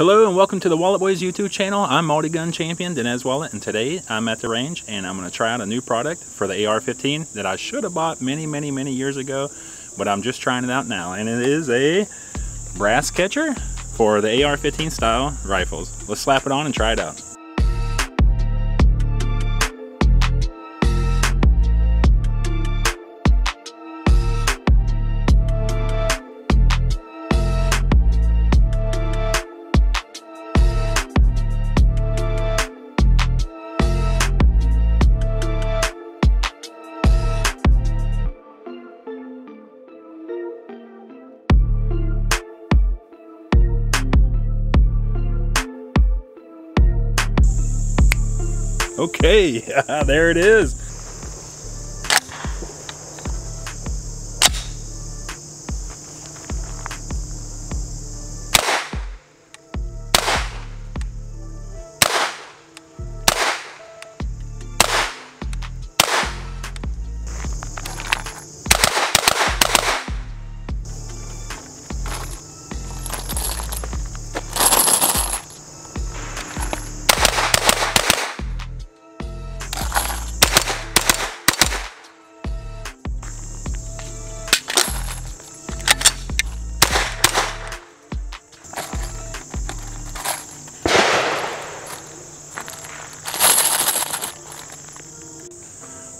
Hello and welcome to the Wallet Boys YouTube channel. I'm multi-gun champion Dinez Wallet, and today I'm at the range and I'm going to try out a new product for the AR-15 that I should have bought many years ago, but I'm just trying it out now, and it is a brass catcher for the AR-15 style rifles. Let's slap it on and try it out. Okay, there it is.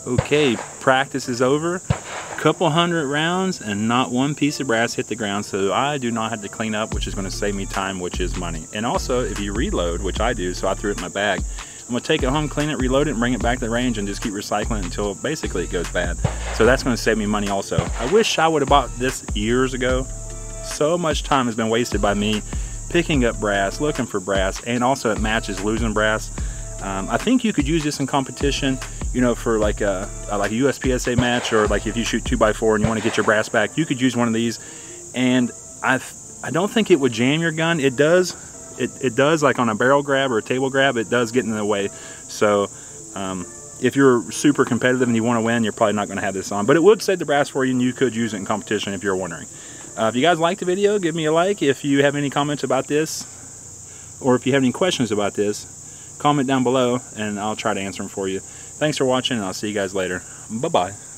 Okay, practice is over. A couple hundred rounds and not one piece of brass hit the ground, so I do not have to clean up, which is going to save me time, which is money. And also, if you reload, which I do, so I threw it in my bag, I'm going to take it home, clean it, reload it, and bring it back to the range and just keep recycling until basically it goes bad. So that's going to save me money also. I wish I would have bought this years ago. So much time has been wasted by me picking up brass, looking for brass, and also it matches losing brass. I think you could use this in competition, you know, for like a USPSA match, or like if you shoot 2x4 and you want to get your brass back, you could use one of these. And I don't think it would jam your gun. It does, it does like on a barrel grab or a table grab, it does get in the way. So if you're super competitive and you want to win, you're probably not going to have this on, but it would save the brass for you and you could use it in competition if you're wondering. If you guys liked the video, give me a like. If you have any comments about this, or if you have any questions about this, comment down below and I'll try to answer them for you. Thanks for watching, and I'll see you guys later. Bye-bye.